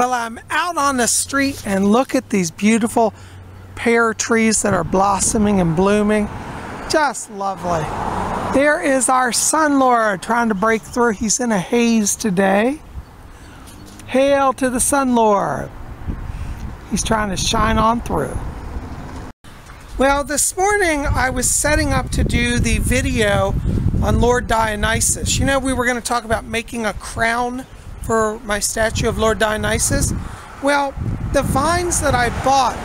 Well, I'm out on the street and look at these beautiful pear trees that are blossoming and blooming. Just lovely. There is our sun lord trying to break through. He's in a haze today. Hail to the sun lord. He's trying to shine on through. Well, this morning I was setting up to do the video on Lord Dionysus. You know, we were going to talk about making a crown for my statue of Lord Dionysus. Well, the vines that I bought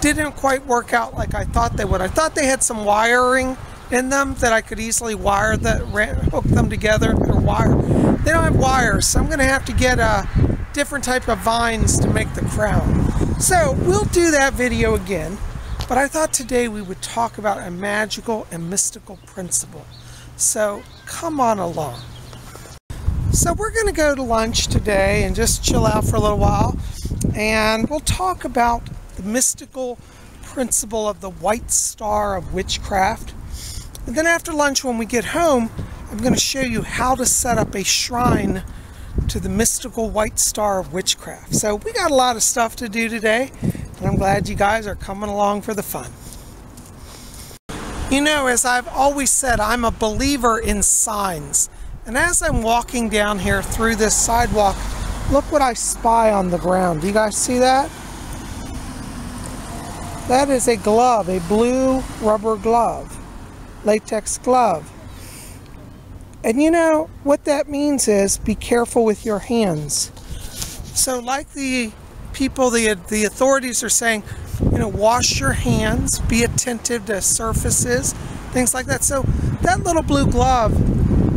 didn't quite work out like I thought they would. I thought they had some wiring in them that I could easily wire that, hook them together or wire. They don't have wires, so I'm going to have to get a different type of vines to make the crown. So we'll do that video again, but I thought today we would talk about a magical and mystical principle. So come on along. So we're going to go to lunch today and just chill out for a little while, and we'll talk about the mystical principle of the white star of witchcraft. And then after lunch, when we get home, I'm going to show you how to set up a shrine to the mystical white star of witchcraft. So we got a lot of stuff to do today, and I'm glad you guys are coming along for the fun. You know, as I've always said, I'm a believer in signs. And as I'm walking down here through this sidewalk, look what I spy on the ground. Do you guys see that? That is a glove, a blue rubber glove, latex glove. And you know, what that means is be careful with your hands. So like the people, the authorities are saying, you know, wash your hands, be attentive to surfaces, things like that. So that little blue glove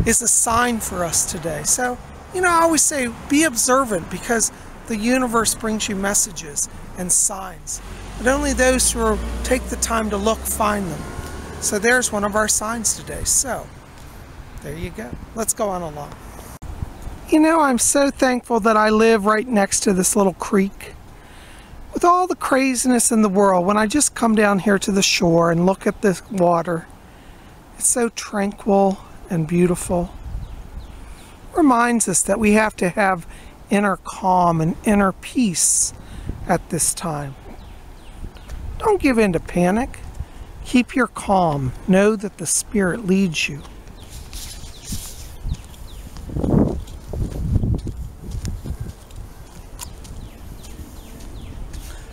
is a sign for us today. So, you know, I always say be observant, because the universe brings you messages and signs, but only those who take the time to look find them. So there's one of our signs today. So there you go. Let's go on along. You know, I'm so thankful that I live right next to this little creek. With all the craziness in the world, when I just come down here to the shore and look at this water, it's so tranquil and beautiful. It reminds us that we have to have inner calm and inner peace at this time. Don't give in to panic. Keep your calm. Know that the Spirit leads you.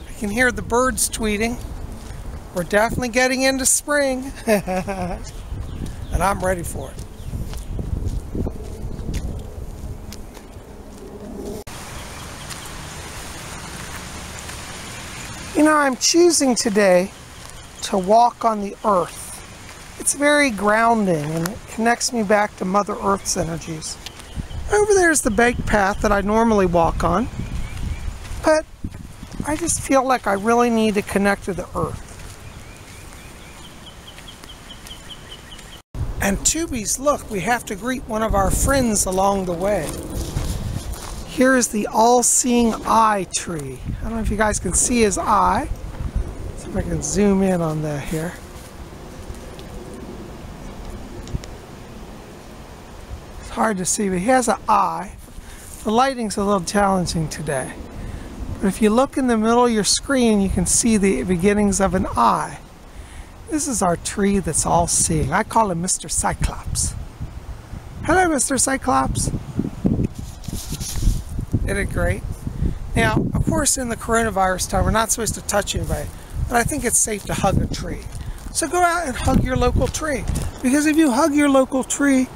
I can hear the birds tweeting. We're definitely getting into spring. And I'm ready for it. You know, I'm choosing today to walk on the earth. It's very grounding, and it connects me back to Mother Earth's energies. Over there is the bike path that I normally walk on, but I just feel like I really need to connect to the earth. And Tubies, look, we have to greet one of our friends along the way. Here is the all-seeing eye tree. I don't know if you guys can see his eye. Let's see if I can zoom in on that here. It's hard to see, but he has an eye. The lighting's a little challenging today. But if you look in the middle of your screen, you can see the beginnings of an eye. This is our tree that's all-seeing. I call him Mr. Cyclops. Hello, Mr. Cyclops. Isn't it great? Now, of course, in the coronavirus time, we're not supposed to touch anybody, but I think it's safe to hug a tree. So go out and hug your local tree, because if you hug your local tree,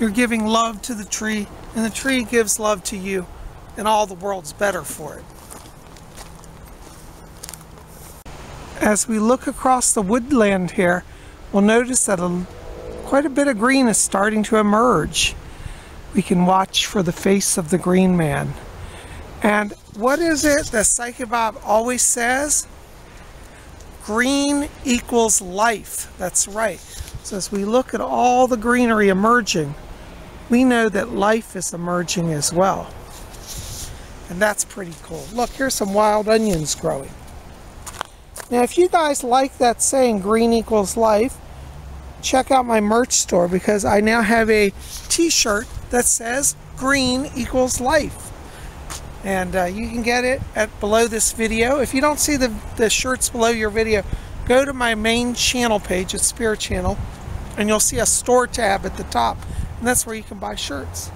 you're giving love to the tree, and the tree gives love to you, and all the world's better for it. As we look across the woodland here, we'll notice that quite a bit of green is starting to emerge. We can watch for the face of the green man. And what is it that Psychic Bob always says? Green equals life. That's right. So as we look at all the greenery emerging, we know that life is emerging as well. And that's pretty cool. Look, here's some wild onions growing. Now, if you guys like that saying, green equals life, check out my merch store, because I now have a t-shirt that says green equals life. And you can get it at below this video. If you don't see the shirts below your video, go to my main channel page at Spirit Channel, and you'll see a store tab at the top, and that's where you can buy shirts.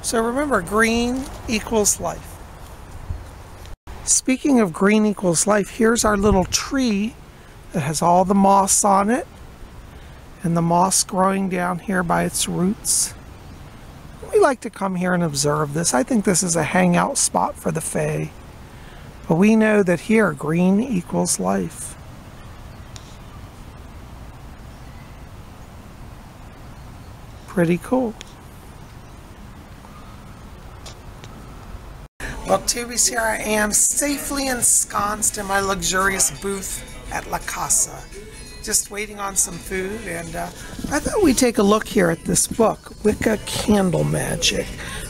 So remember, green equals life. Speaking of green equals life, here's our little tree that has all the moss on it, and the moss growing down here by its roots. We like to come here and observe this. I think this is a hangout spot for the Fae. But we know that here, green equals life. Pretty cool. Well, Tubies, here I am, safely ensconced in my luxurious booth at La Casa. Just waiting on some food, and I thought we'd take a look here at this book, Wicca Candle Magic,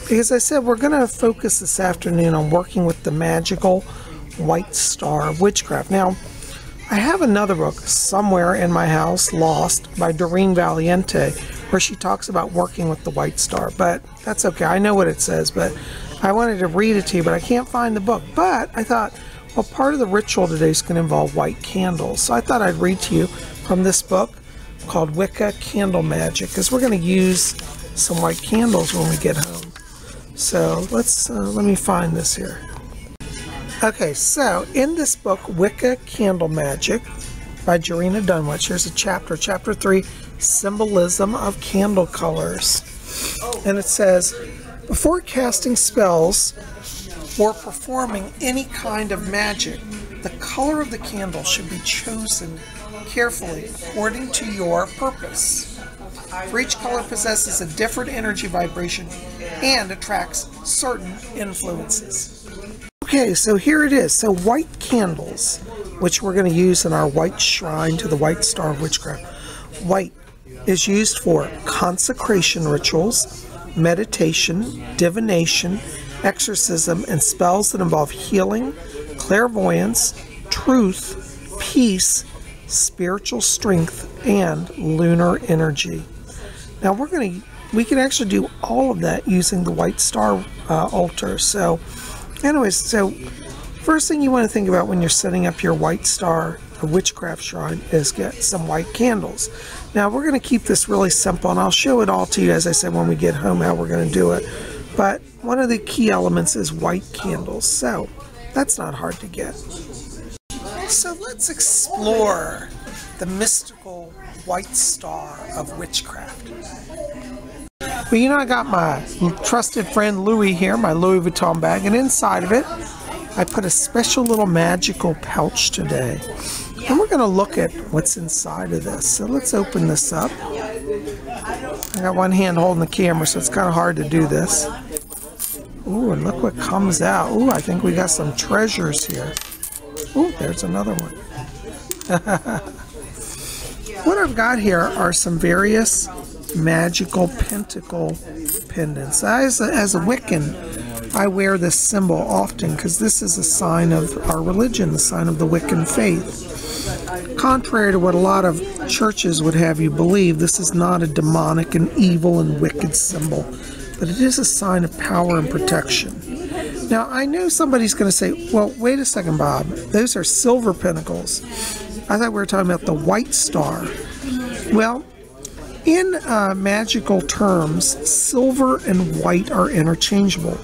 because I said we're going to focus this afternoon on working with the magical white star of witchcraft. Now, I have another book somewhere in my house, lost, by Doreen Valiente, where she talks about working with the white star, but that's okay. I know what it says, but I wanted to read it to you, but I can't find the book. But I thought, well, part of the ritual today is going to involve white candles. So I thought I'd read to you from this book called Wicca Candle Magic, because we're going to use some white candles when we get home. So let's, let me find this here. Okay, so in this book, Wicca Candle Magic by Jerina Dunwich, here's a chapter, chapter 3, Symbolism of Candle Colors. And it says, before casting spells, or performing any kind of magic, the color of the candle should be chosen carefully according to your purpose. For each color possesses a different energy vibration and attracts certain influences. Okay, so here it is. So white candles, which we're going to use in our white shrine to the white star of witchcraft. White is used for consecration rituals, meditation, divination, exorcism, and spells that involve healing, clairvoyance, truth, peace, spiritual strength, and lunar energy. Now we can actually do all of that using the white star altar. So anyways, so first thing you want to think about when you're setting up your white star witchcraft shrine is get some white candles. Now we're going to keep this really simple, and I'll show it all to you, as I said, when we get home, how we're going to do it. But one of the key elements is white candles, so that's not hard to get. So let's explore the mystical white star of witchcraft. Well, you know, I got my trusted friend Louis here, my Louis Vuitton bag, and inside of it, I put a special little magical pouch today. And we're going to look at what's inside of this. So let's open this up. I got one hand holding the camera, so it's kind of hard to do this. Ooh, and look what comes out. Ooh, I think we got some treasures here. Ooh, there's another one. What I've got here are some various magical pentacle pendants. As a Wiccan, I wear this symbol often because this is a sign of our religion, the sign of the Wiccan faith. Contrary to what a lot of churches would have you believe, this is not a demonic and evil and wicked symbol, but it is a sign of power and protection. Now, I know somebody's going to say, well, wait a second, Bob, those are silver pentacles. I thought we were talking about the white star. Well, in magical terms, silver and white are interchangeable.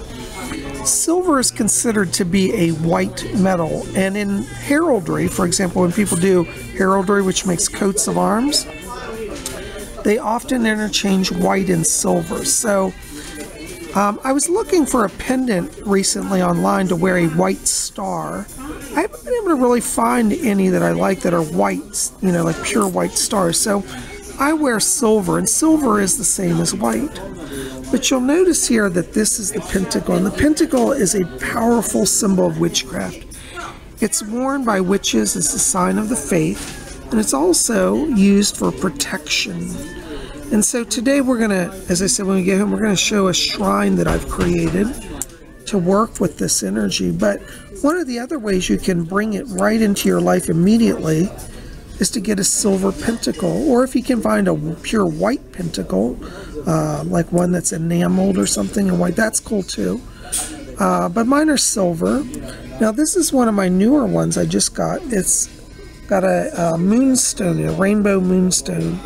Silver is considered to be a white metal, and in heraldry, for example, when people do heraldry, which makes coats of arms, they often interchange white and silver. So I was looking for a pendant recently online to wear a white star. I haven't been able to really find any that I like that are white, you know, like pure white stars. So I wear silver, and silver is the same as white. But you'll notice here that this is the pentacle, and the pentacle is a powerful symbol of witchcraft. It's worn by witches as a sign of the faith, and it's also used for protection. And so today we're going to, as I said, when we get home, we're going to show a shrine that I've created to work with this energy. But one of the other ways you can bring it right into your life immediately is to get a silver pentacle, or if you can find a pure white pentacle, like one that's enameled or something, and white, that's cool too. But mine are silver. Now this is one of my newer ones I just got. It's got a moonstone, a rainbow moonstone.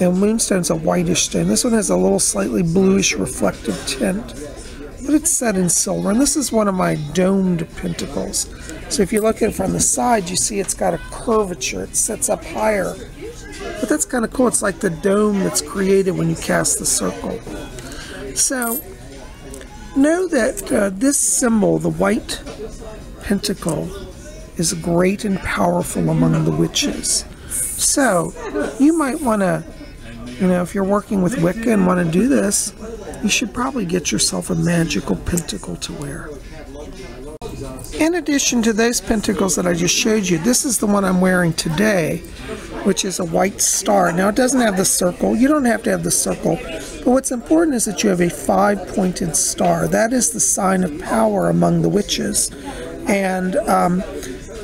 And moonstone's a whitish stone. This one has a little slightly bluish reflective tint, but it's set in silver. And this is one of my domed pentacles. So if you look at it from the side, you see it's got a curvature. It sets up higher. But that's kind of cool. It's like the dome that's created when you cast the circle. So know that this symbol, the white pentacle, is great and powerful among the witches. So you might want to, you know, if you're working with Wicca and want to do this, you should probably get yourself a magical pentacle to wear. In addition to those pentacles that I just showed you, this is the one I'm wearing today, which is a white star. Now it doesn't have the circle. You don't have to have the circle. But what's important is that you have a 5-pointed star. That is the sign of power among the witches. And,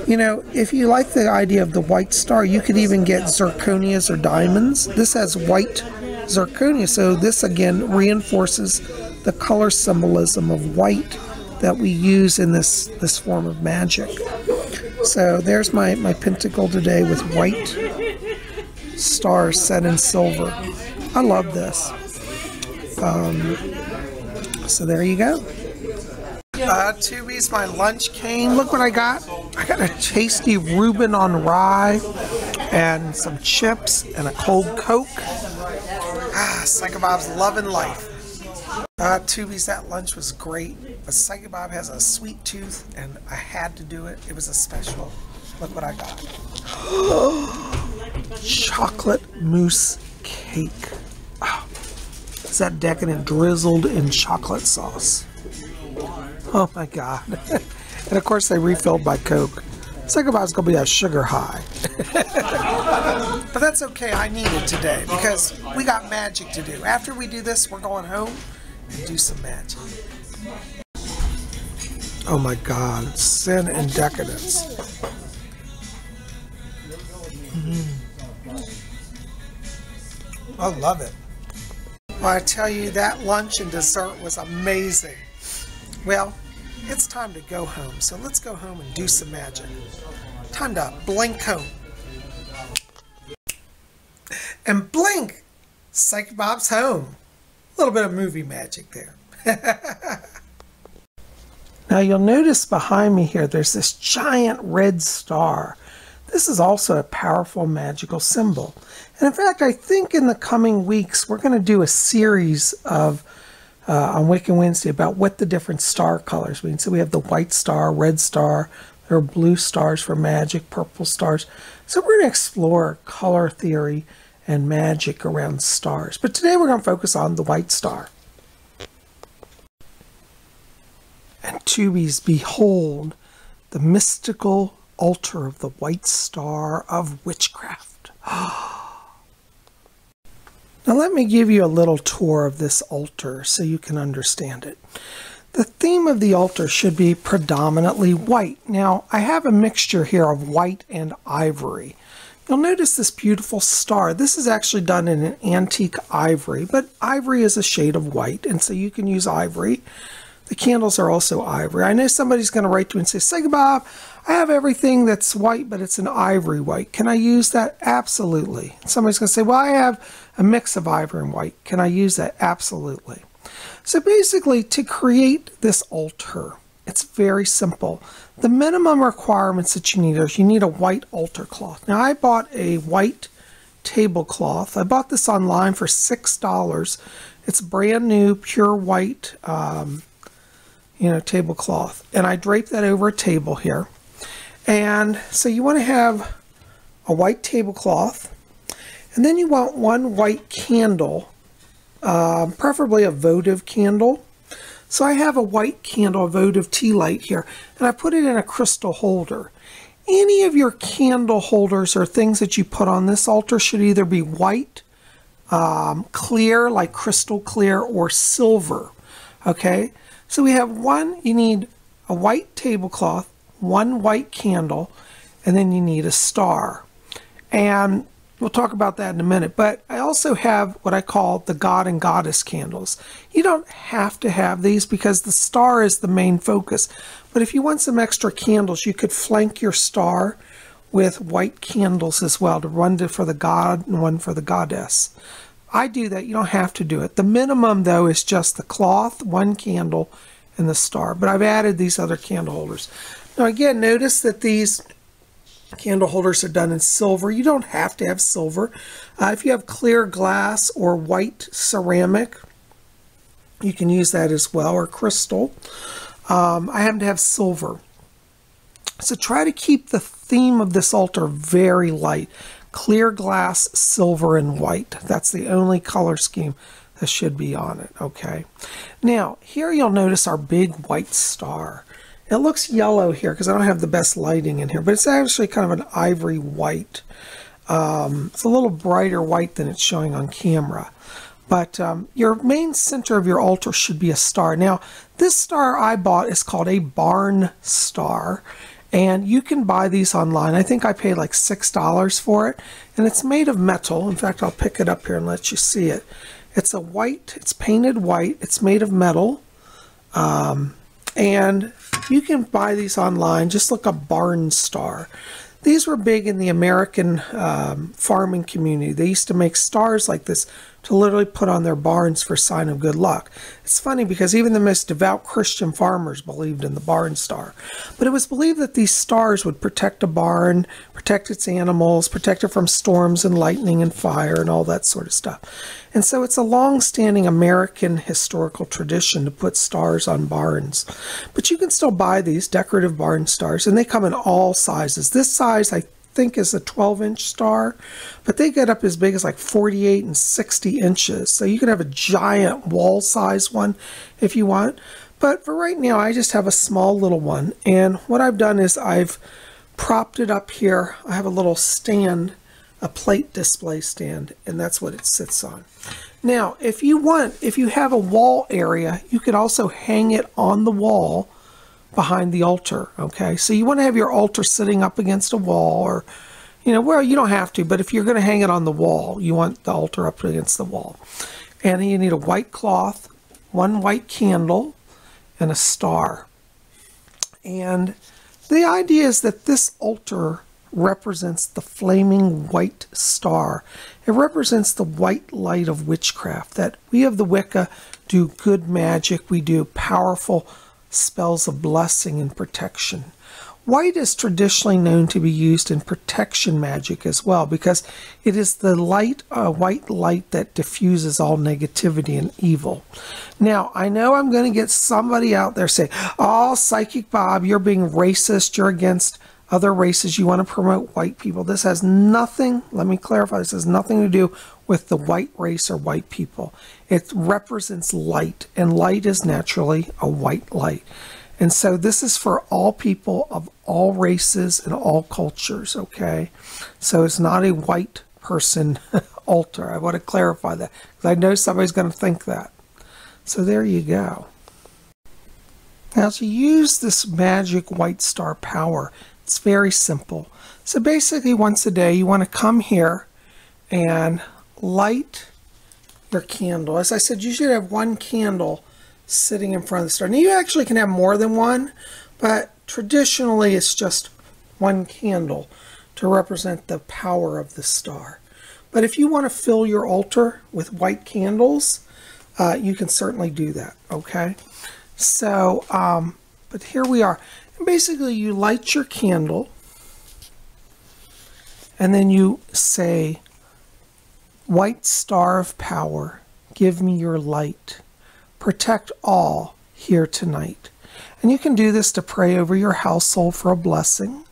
you know, if you like the idea of the white star, you could even get zirconias or diamonds. This has white zirconia, so this again reinforces the color symbolism of white that we use in this form of magic. So there's my pentacle today with white stars set in silver. I love this. So there you go. Tubies, my lunch came. Look what I got. I got a tasty Reuben on rye and some chips and a cold Coke. Ah, Psychic Bob's loving life. Tubies, that lunch was great. But Psychic Bob has a sweet tooth and I had to do it. It was a special. Look what I got. Chocolate mousse cake. Oh, is that decadent, drizzled in chocolate sauce. Oh my God. And of course they refilled by Coke. Psychic Bob's gonna be a sugar high. But that's okay, I need it today because we got magic to do. After we do this, we're going home and do some magic. Oh my God, sin and decadence. I love it. Well, I tell you, that lunch and dessert was amazing. Well, it's time to go home, so let's go home and do some magic. Time to blink home. And blink! Psychic Bob's home. A little bit of movie magic there. Now you'll notice behind me here, there's this giant red star. This is also a powerful magical symbol. And in fact, I think in the coming weeks, we're going to do a series of on Wicca Wednesday about what the different star colors mean. So we have the white star, red star, there are blue stars for magic, purple stars. So we're going to explore color theory and magic around stars. But today we're going to focus on the white star. And Tubies, behold the mystical altar of the white star of witchcraft. Now let me give you a little tour of this altar so you can understand it. The theme of the altar should be predominantly white. Now I have a mixture here of white and ivory. You'll notice this beautiful star. This is actually done in an antique ivory, but ivory is a shade of white, and so you can use ivory. The candles are also ivory. I know somebody's going to write to you and say, Psychic Bob, I have everything that's white, but it's an ivory white. Can I use that? Absolutely. And somebody's going to say, well, I have a mix of ivory and white. Can I use that? Absolutely. So basically, to create this altar, it's very simple. The minimum requirements that you need is you need a white altar cloth. Now, I bought a white tablecloth. I bought this online for $6. It's brand new, pure white tablecloth, and I drape that over a table here. And so you want to have a white tablecloth, and then you want one white candle, preferably a votive candle. So I have a white candle, a votive tea light here, and I put it in a crystal holder. Any of your candle holders or things that you put on this altar should either be white, clear, like crystal clear, or silver, okay? So we have one, you need a white tablecloth, one white candle, and then you need a star. And We'll talk about that in a minute. But I also have what I call the God and Goddess candles. You don't have to have these because the star is the main focus. But if you want some extra candles, you could flank your star with white candles as well, to one for the God and one for the Goddess. I do that. You don't have to do it. The minimum, though, is just the cloth, one candle, and the star. But I've added these other candle holders. Now, again, notice that these candle holders are done in silver. You don't have to have silver. If you have clear glass or white ceramic, you can use that as well, or crystal. I happen to have silver. So try to keep the theme of this altar very light. Clear glass, silver, and white. That's the only color scheme that should be on it, okay? Now, here you'll notice our big white star. It looks yellow here because I don't have the best lighting in here, but it's actually kind of an ivory white. It's a little brighter white than it's showing on camera. But your main center of your altar should be a star. Now, this star I bought is called a barn star, and you can buy these online. I think I paid like $6 for it, and it's made of metal. In fact, I'll pick it up here and let you see it. It's a white, it's painted white, it's made of metal, and you can buy these online. Just look up barn star. These were big in the American farming community. They used to make stars like this to literally put on their barns for a sign of good luck. It's funny because even the most devout Christian farmers believed in the barn star. But it was believed that these stars would protect a barn, protect its animals, protect it from storms and lightning and fire and all that sort of stuff. And so it's a long-standing American historical tradition to put stars on barns. But you can still buy these decorative barn stars, and they come in all sizes. This size, I think, is a 12-inch star, but they get up as big as like 48 and 60 inches. So you can have a giant wall-size one if you want. But for right now, I just have a small little one. And what I've done is I've propped it up here. I have a little stand, a plate display stand, and that's what it sits on. Now, if you want, if you have a wall area, you could also hang it on the wall behind the altar, okay? So you want to have your altar sitting up against a wall, or, you know, well, you don't have to, but if you're going to hang it on the wall, you want the altar up against the wall. And you need a white cloth, one white candle, and a star. And the idea is that this altar represents the flaming white star. It represents the white light of witchcraft, that we of the Wicca do good magic, we do powerful spells of blessing and protection. White is traditionally known to be used in protection magic as well, because it is the light, white light that diffuses all negativity and evil. Now, I know I'm going to get somebody out there saying, "Oh, Psychic Bob, you're being racist, you're against other races, you want to promote white people." This has nothing, let me clarify, this has nothing to do with the white race or white people. It represents light, and light is naturally a white light. And so this is for all people of all races and all cultures, okay? So it's not a white person altar. I want to clarify that, because I know somebody's going to think that. So there you go. Now, to use this magic white star power, it's very simple. So basically, once a day, you want to come here and light your candle. As I said, you should have one candle sitting in front of the star. Now, you actually can have more than one, but traditionally, it's just one candle to represent the power of the star. But if you want to fill your altar with white candles, you can certainly do that, okay? So, but here we are. Basically, you light your candle, and then you say, "White star of power, give me your light. Protect all here tonight." And you can do this to pray over your household for a blessing.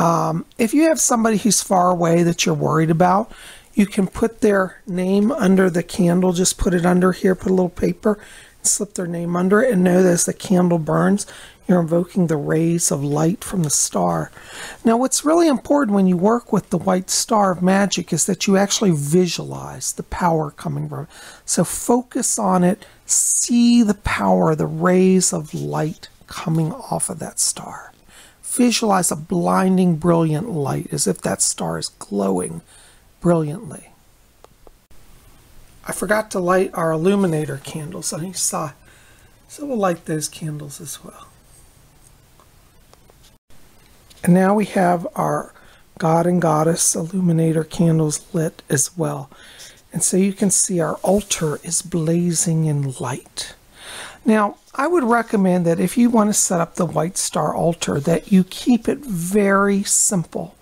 If you have somebody who's far away that you're worried about, you can put their name under the candle. Just put it under here, put a little paper, and slip their name under it, and know that as the candle burns, you're invoking the rays of light from the star. Now, what's really important when you work with the white star of magic is that you actually visualize the power coming from it. So focus on it, see the power, the rays of light coming off of that star. Visualize a blinding, brilliant light as if that star is glowing brilliantly. I forgot to light our illuminator candles on each side, so we'll light those candles as well. And now we have our God and Goddess illuminator candles lit as well. And so you can see our altar is blazing in light. Now, I would recommend that if you want to set up the White Star altar, that you keep it very simple.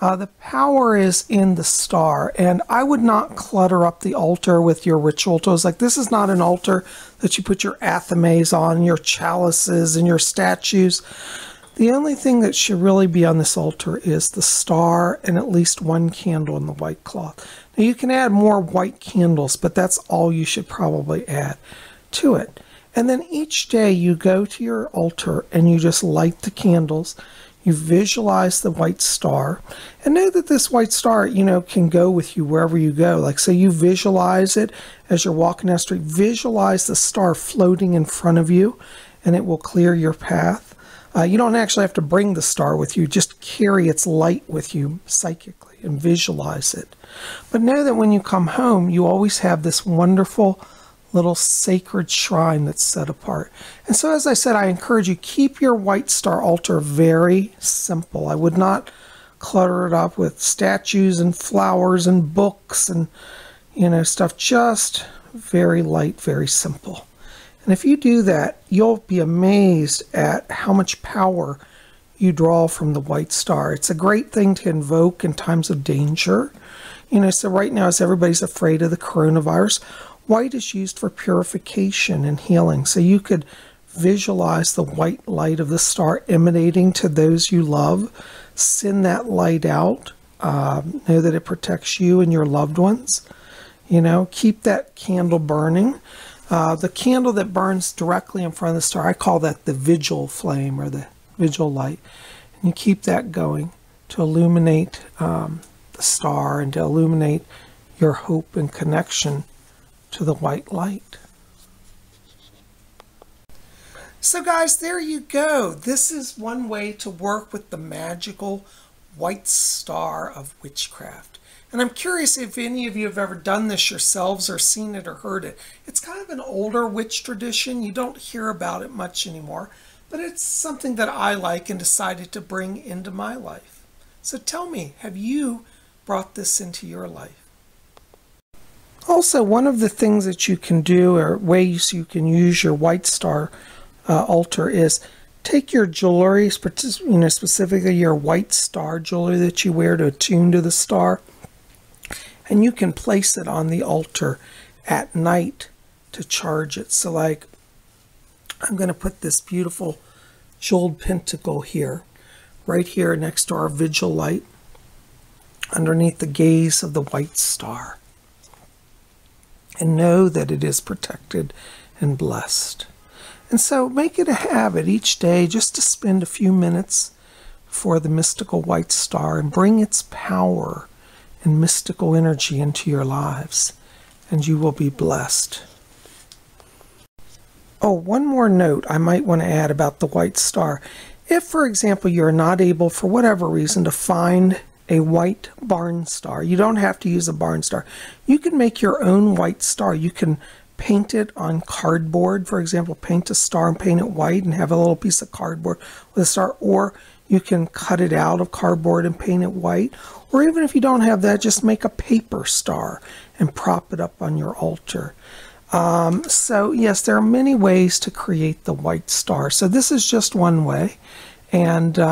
The power is in the star, and I would not clutter up the altar with your ritual tools. Like, this is not an altar that you put your athames on, your chalices, and your statues. The only thing that should really be on this altar is the star and at least one candle in the white cloth. Now, you can add more white candles, but that's all you should probably add to it. And then each day you go to your altar and you just light the candles. You visualize the white star, and know that this white star, you know, can go with you wherever you go. Like, say you visualize it as you're walking down the street, visualize the star floating in front of you, and it will clear your path. You don't actually have to bring the star with you, just carry its light with you psychically and visualize it. But know that when you come home, you always have this wonderful little sacred shrine that's set apart. And so, as I said, I encourage you, keep your White Star altar very simple. I would not clutter it up with statues and flowers and books and, you know, stuff. Just very light, very simple. And if you do that, you'll be amazed at how much power you draw from the White Star. It's a great thing to invoke in times of danger. You know, so right now, as everybody's afraid of the coronavirus, white is used for purification and healing, so you could visualize the white light of the star emanating to those you love. Send that light out. Know that it protects you and your loved ones. You know, keep that candle burning. The candle that burns directly in front of the star, I call that the vigil flame or the vigil light. And you keep that going to illuminate the star and to illuminate your hope and connection to the white light. So guys, there you go. This is one way to work with the magical white star of witchcraft. And I'm curious if any of you have ever done this yourselves or seen it or heard it. It's kind of an older witch tradition. You don't hear about it much anymore, but it's something that I like and decided to bring into my life. So tell me, have you brought this into your life? Also, one of the things that you can do, or ways you can use your White Star altar, is take your jewelry, you know, specifically your White Star jewelry that you wear to attune to the star, and you can place it on the altar at night to charge it. So, like, I'm going to put this beautiful jeweled pentacle here, right here next to our vigil light, underneath the gaze of the White Star. And know that it is protected and blessed. And so make it a habit each day just to spend a few minutes for the mystical white star and bring its power and mystical energy into your lives, and you will be blessed. Oh, one more note I might want to add about the white star. If, for example, you're not able for whatever reason to find a white barn star. You don't have to use a barn star. You can make your own white star. You can paint it on cardboard, for example, paint a star and paint it white and have a little piece of cardboard with a star, or you can cut it out of cardboard and paint it white. Or even if you don't have that, just make a paper star and prop it up on your altar. So yes, there are many ways to create the white star. So this is just one way. And, you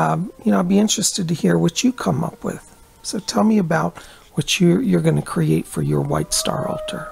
know, I'd be interested to hear what you come up with. So tell me about what you're going to create for your White Star altar.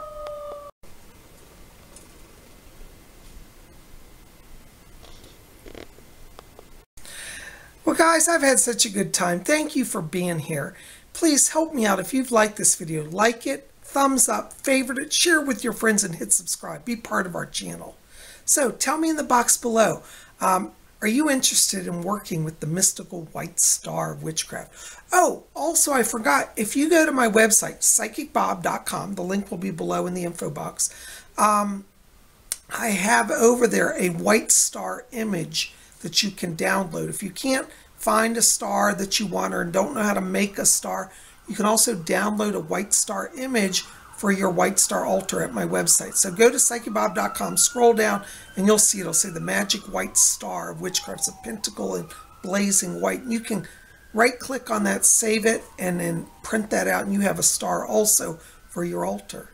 Well, guys, I've had such a good time. Thank you for being here. Please help me out. If you've liked this video, like it, thumbs up, favorite it, share it with your friends, and hit subscribe. Be part of our channel. So tell me in the box below. Are you interested in working with the mystical white star of witchcraft? Oh, also I forgot, if you go to my website, PsychicBob.com, the link will be below in the info box. I have over there a white star image that you can download. If you can't find a star that you want or don't know how to make a star, You can also download a white star image for your white star altar at my website. So go to PsychicBob.com, scroll down, and you'll see it'll say the magic white star of witchcraft. It's a pentacle and blazing white. And you can right click on that, save it, and then print that out, and you have a star also for your altar.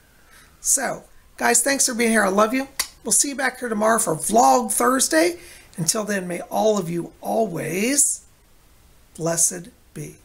So guys, thanks for being here. I love you. We'll see you back here tomorrow for Vlog Thursday. Until then, may all of you always blessed be.